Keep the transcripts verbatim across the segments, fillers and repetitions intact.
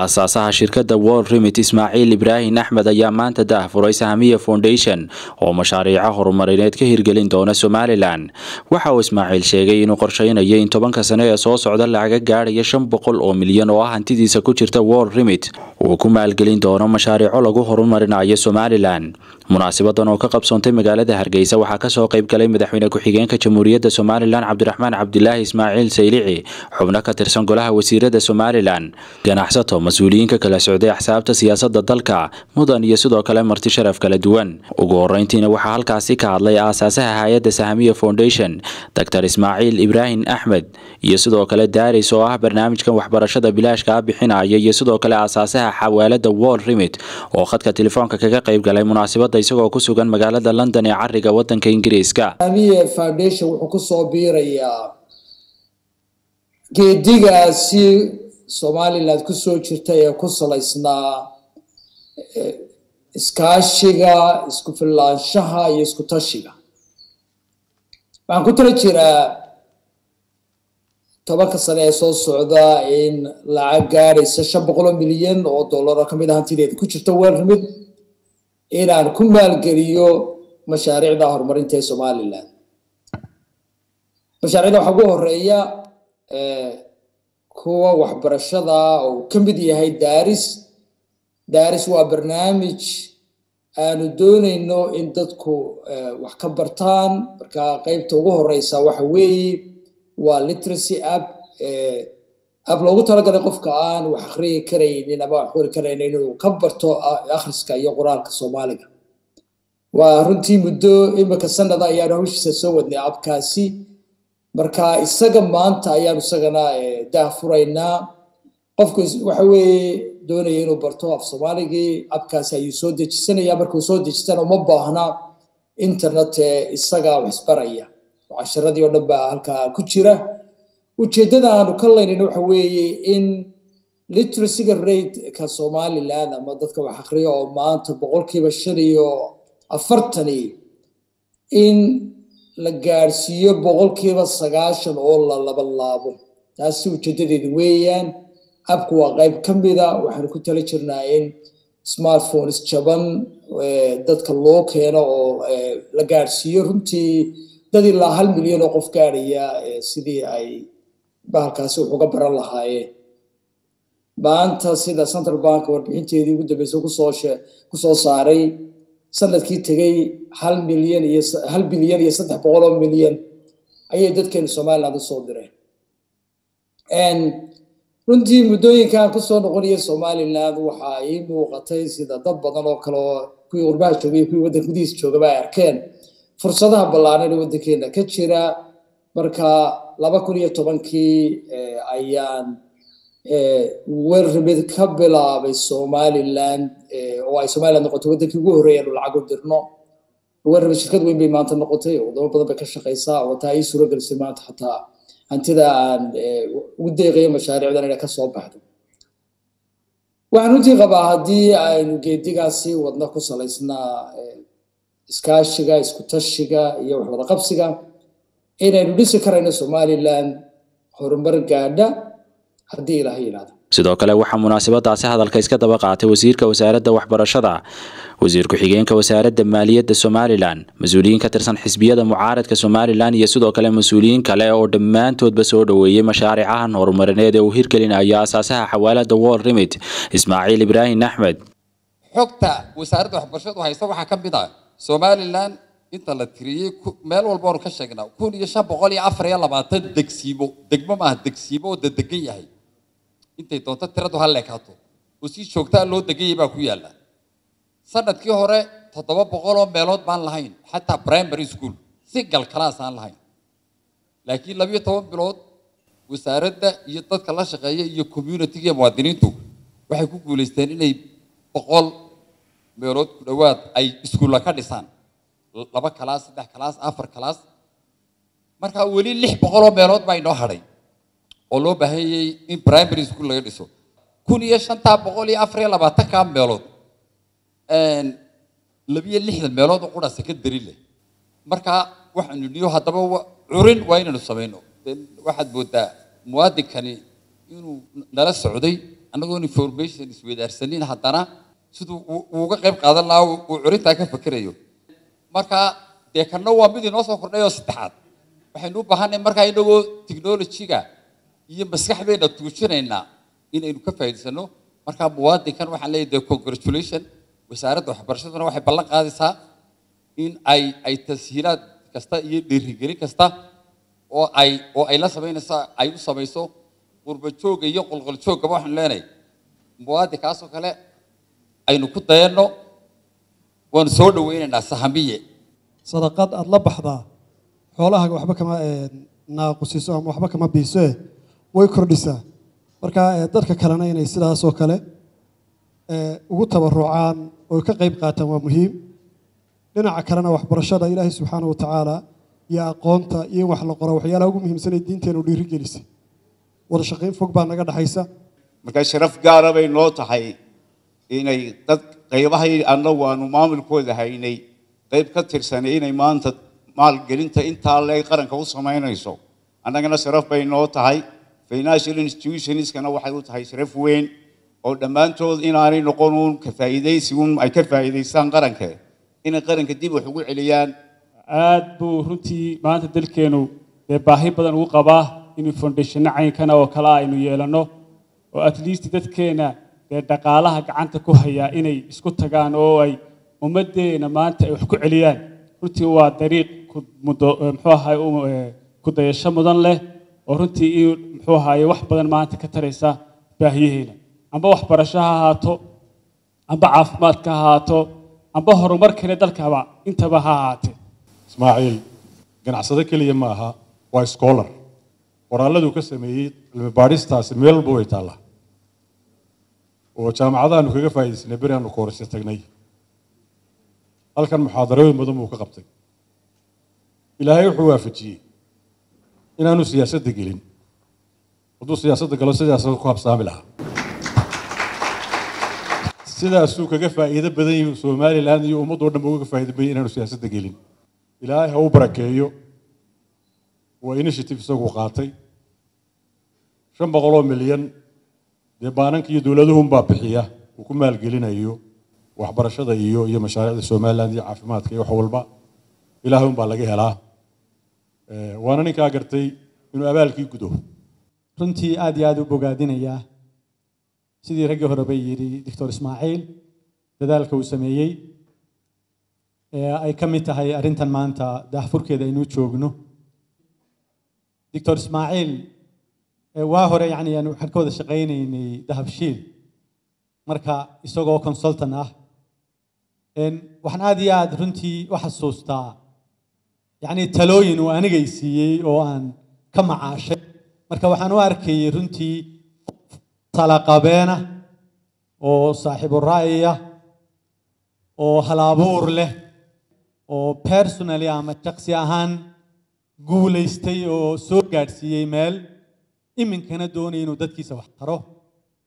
aasaasaha shirkadda WorldRemit Ismaacil Ibrahim Ahmed ayaa maanta daahfuray sahamiya foundation oo mashaariica horumarineed ka hirgelin doona Soomaaliland. Waxa uu Ismaaciil sheegay inuu qorsheynayo in tobanka sano ee soo socda lacag gaaraya shan boqol oo milyan oo ah hantidiisa ku jirta WorldRemit oo ku maalgelin doona mashaariico lagu horumarinayo Soomaaliland. Munaasabadan oo ka qabsoontay magaalada Hargeysa waxaa ka soo qayb galay madaxweyne ku-xigeenka Jamhuuriyadda Soomaaliland Cabdiraxmaan Cabdilaahi Ismaaciil Saylici, xubno ka tirsan golaha wasiirada Soomaaliland, ganacsato, mas'uuliyiinka kala socday axsaabta siyaasadda dalka, mudan iyo sidoo kale marti sharaf kala duwan. Ugu horeyntiina waxaa halkaasi ka hadlay aasaasaha hay'adda Sahamiya Foundation, Doctor Ismaaciil Ibrahim Ahmed, iyo sidoo kale daaris oo ah barnaamijkan waxbarashada bilaashka ah bixinaya, iyo sidoo kale aasaasaha xawaaladda WorldRemit oo khadka telefoonka kaga qayb galay munaasabada isagoo ku sugan magaalada London ee cariga wadanka Ingiriiska. Sahamiya Foundation wuxuu ku soo biirayaa geedigaasi Soomaaliland ku soo jirta ee ku salaysnaa iskaashiga, isku filaanshaha iyo isku tashiga. Waxaan ku tala jiraa tobanka sano ee soo socda in lacag gaaraysa shan boqol milyan oo dollar ka mid ah hantideeda ku jirta WorldRemit inaan ku maalgeliyo mashaariicda horumarinta ee Soomaaliland. Mashaariicda waxaa ugu horeeya kuwa waxbarashada oo ka mid yahay daaris daaris waa barnaamij aanu doonayno in dadku wax ka bartaan. Marka qaybta ugu horeysa waxa weeye waa literacy app ee app loogu talagalay qofka aan wax akhriyi karaynin ama wax qori karaynin inuu ka barto akhriska iyo qoraalka Soomaaliga. Waa runtii muddo imika sanada ayaa hawshiisa soo wadnay appkaasi. marka isaga maanta ayaan isagana daafuraynaa qofku waxa weeye doonaya inuu barto af Soomaaliga abkaas ay soo dejisanaya. marka soo dejisana uma baahna internet isaga wax baraya casharadii oo dhanba halka ku jira. ujeedada aanu ka leeyahay waxa weeye in literacy rate ka Soomaaliland ama dadka wax akhriyo oo maanta boqolkiiba shan iyo afartan in la gaarsiyo boqolkiiba sagaashan oo la laba laabo. taasi ujeedadeedu weeyaan abku waa qayb ka mid ah. waxaan ku tala jirnaa in smartphones jaban dadka loo keeno oo la gaarsiiyo runtii dad ilaa hal milyan oo qof gaaraya sidii ay bahalkaasi wax uga baran lahaayeen. maanta sida Central Bank warbixinteedii ugu dambeysay kusoo saaray sanadkii tagay hal milyan iyo hal bilyan iyo saddex boqol milyan ayay dadkeena Soomaaliland soo direen. en runtii muddooyinkan ku soo noqonaya Soomaaliland waxa ay muuqatay sida dad badan oo kale kuwii qurbaha joogay kuwii waddan gudihiisa joogaba ay arkeen fursadaha ballaaran ee waddankeena ka jira. marka laba kun iyo tobankii ayaan WorldRemit ka bilaabay Soomaaliland oo ay Soomaaliland noqotay waddankii ugu horeeyay ee lacag u dirno. WorldRemit shirkad weyn bay maanta noqotay oo wadamo badan bay ka shaqeysaa oo taa ay suura gelisay maanta xataa hantida aan ugu deeqayo mashaariicdan inay ka soo baxdo. waxaan runtii qabaa haddii aynu geedigaasi wadna ku salaysnaa iskaashiga, isku tashiga iyo wax wada qabsiga inaynu dhisi karayno Soomaaliland horumar gaadha haddii Ilaahay ilaado. sidoo kale waxa munaasabadaasi hadalka iska daba qaatay wasiirka wasaaradda waxbarashada, wasiir ku-xigeenka wasaaradda maaliyadda Soomaaliland, mas'uuliyiin ka tirsan xisbiyada mucaaradka Soomaaliland iyo sidoo kale mas'uuliyiin kale oo dhammaantoodba soo dhaweeyay mashaariicahan horumarineed ee uu hirgelinaya aasaasaha xawaaladda WorldRemit Ismaaciil Ibrahim Ahmed. xogta wasaaradda waxbarashada waxay soo waxa ka mid ah Soomaaliland inta la tiriyay meel walba oo ka sheegna kun iyo shan boqol iyo afar iyo labaatan degsiibo degmo ma degsiibo degan yahay. intay doonto tiradu hal leekato oo si joogta loo dagay baa ku yaala. sanadkii hore toddoba boqol oo meelood baan lahayn xataa primary school single class aan lahayn. laakiin laba iyo toban bilood wasaaradda iyo dadka la shaqeeya iyo community-ga muwaadiniintu waxay ku guuleysteen inay boqol meelood ku dhawaad ay iskuul ka dhisaan laba class, saddex class, afar class. marka wali lix boqol oo meelood baa inoo haray oo loo baahayay in primary school laga dhiso kun iyo shanta boqol iyo afar iyo labaatan ka meelood labiyo lixdan meelood oo qura secondary leh. marka waxaanu niyo haddaba curin waa inaynu samayno. waxaad moodaa muwaadinkani inuu nala socday أنا information isweydaarsanina hadana siduu uga qayb qaadan lahaa uu curinta ka fakirayo marka deekano waa mid inoo soo kordhayo saddexaad waxaynu u baahanahay marka inagu technology-ga iyo maskaxdeena tuujinayna inaynu ka faa'iidaysano marka muwaadinkan waxaan leeyahay congratulations wasaaradda waxbarashaduna waxay ballan qaadaysaa in ay ay tashiilaad kasta iyo dhiirigelin kasta oo ay oo ay la sameynayso ay u sameeyso qurba joog iyo qulqul joog waxaan leenahay muwaadinkaas oo kale أين كنت أنا ونسولو وين الناس هامية صدقات الله بحضا حولها وحبك ما ناقصيسه وحبك ما بيسه ويكردسه بركة درك كلنا ينسلها سوكله وتبرعان وكقيب قاتم ومهم لنا عكرنا وحبرشة إلهي سبحانه وتعالى يا قانتا يا وحلق روحيا لو مهم سنة الدين تنو ليرجلسه ورشقين فوق بعنا قد حيسه مكان شرف قارب النوت حي إني قد قيبها أنا وأنومامل كوذها إني قيب كتير سنة إني ما أنت مال جرينت أنت على قرن كوسا ما ينعيشوا أنا كنا شرف بين نوت هاي فيناشيل إنستيوشنز كنا واحد نوت هاي شرف وين أو دمان توز إن عارين القانون كفائدة يسون أي كفائدة يسان قرن كه إن قرن كتيب وحقوق عليان عاد بورنتي ما أنت دلكينو بباهي بدن وقباه إنه فونديشن عين كنا وكلا إنه يلانو وأتليست دتكينا دقالها كعنت كوهيا إني سكوت كان أوي ومدي نما أنت يحكو عليان رنتي هو طريق كد محوها يوم كده يشم ضن له ورنتي محوها يوحب ضن ما أنت كتريسة باهي هنا عم بوح برشها هاتو عم بعف ماتك هاتو عم بهر مركني ذلك هوا أنت بهات إسماعيل جنع صديقي اللي يماها واي سكولر ورالدو كسميت المباريستا سميل بويتالا وكان معاذا نكوغا فايز نبريان وكورس يستغني. هل كان محاضرين مدمو كقبتي. إلهي وحوافجي. إن أنا سياسة دقيلين. ودو سياسة دقيلة سياسة كواب ساملها. سيدا سوكا فايدة بدني سومالي الآن يوم دور نموكا فايدة بدني إن أنا سياسة دقيلين. إلهي هو بركايو. وإنشيتيف سوق وقاتي. شن بغلو مليون دبانك يدولدهم بابحية وكمال قلنا أيوه وحبرشة أيوه هي مشاريع السوماليلاند يعافمات كيو حولبا إلههم بالله هلا وأنا نكاجرتي إنه أبالك يقدو رنتي عادي عادو بقادين إياه سيدي رجع هربي يدي دكتور إسماعيل لذلك هو سميي أي كميت هاي أرنتن مانتا ده فرق كده إنه تشوجنه دكتور إسماعيل واهر يعني أنا حركوا ذا شقيني إني ذهب شيل مركا يسوقوا كونسلتنا إن وحنا هذه عاد رنتي وحسوس تا يعني تلوين وأنا جيسي وأنا كم عاش مركا وحنا واركي رنتي طلاق بينه وصاحب الرأية وهلابور له وبيرسونالي عم تقصيهن قول يستي وسوقات سي إيميل إمن كان دوني إنه دتكي سوحره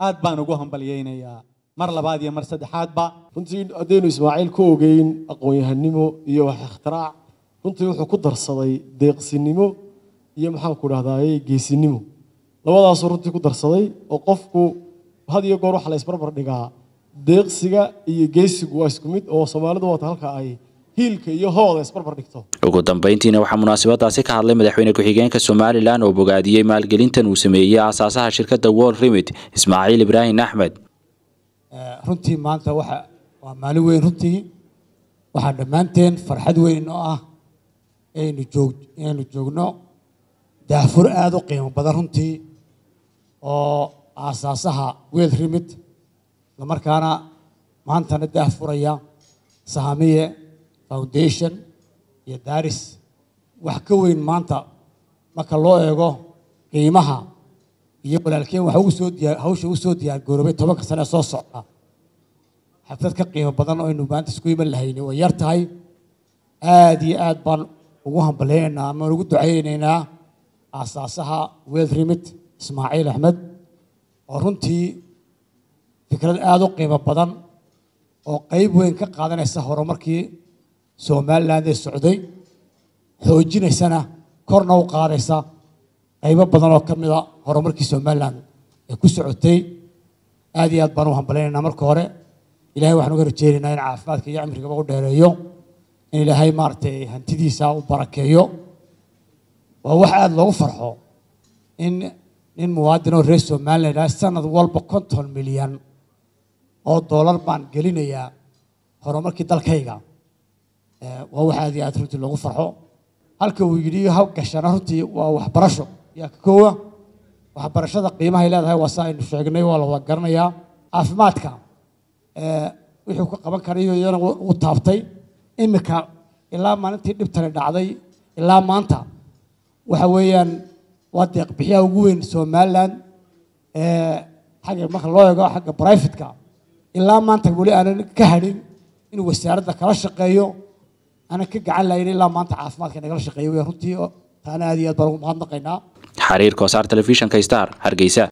عاد بانو جوهم بليين يا مر لبعض يا مر سدحات با فنتين أدينو إسماعيل كوجين أقوى هالنمو يوح اختراع فنتين يوح قدر صدي ديق سنمو يمحى كل هذا يجي سنمو لو هذا صورتي قدر صدي وقفكو هذه يجروح على إسبرا برنجا ديق سجا يجي سجوا إسكميت أو سمارد وطالك أي ugu dambayntiina waxaa munaasabadaasi ka hadlay madaxweyne ku-xigeenka Soomaaliland oo bogaadiyay maalgelintan uu sameeyay asaasaha shirkadda WorldRemit Ismaacil Ibrahim Ahmed runtii maanta waxa waa maalin weyn runtii waxaa dhammaanteen farxad weyn oo ah aynu joog aynu joogno daahfur aad u qiimo badan runtii oo asaasaha WorldRemit la markaana maanta na daahfuraya saamiye foundation iyo daris wax ka weyn maanta marka loo eego qiimaha iyo walaalkeen waxa uu soo diyaar hawsha uu soo diyaar goorobay toban sano soo socda xaflad ka qiimo badan oo inuu maanta isku iman lahayn way yar tahay aad iyo aad baan ugu hambaleynaynaa ama ugu duceynaynaa asaasaha WorldRemit Ismaacil Ahmed oo runtii fikrad aad u qiimo badan oo qayb weyn ka qaadanaysa horumarkii Soomaaliland ee Sacuuday xoojinaysana korna u qaadaysa qaybo badan oo kamid ah horumarkii Soomaaliland ee ku socotay هذه أتبنوا هم بلينا نمر كاره إلهي وحنا غير تجيرنا العافات كي يعمل كبار ده اليوم إن إلهي مارتي هنتدي ساو بركيو وواحد لو فرحه إن إن موادنا الرئيسي مالنا لا سنة دول بقنتهم مليون أو دولار بان قلنا يا هرمر كده الكيجا وواحد يعترض لو فرحه هالكو يجري هاو كشرارتي ووحبرشه يا كوه وحبرشة قيمة إلى هاي وسائل الشغلني ولا وقرنا يا عفمات كام ويحكوا قبل كريه يانا وطابتي إمك إلا ما أنت نبتلى دعدي إلا ما أنت وحويان وضيق بحياة وجوين سومالان حاجة ما خلوه يقع حاجة برايفت كام إلا ما أنت بقولي أنا كهرين إنه وسيارتك كرش قيو أنا كجعل لي إلا ما أنت عفمات كان كرش قيو يا رتي أنا هذه أتبرم هذا قينا حرير كوسار تلفزيون كيستار هرجيسة.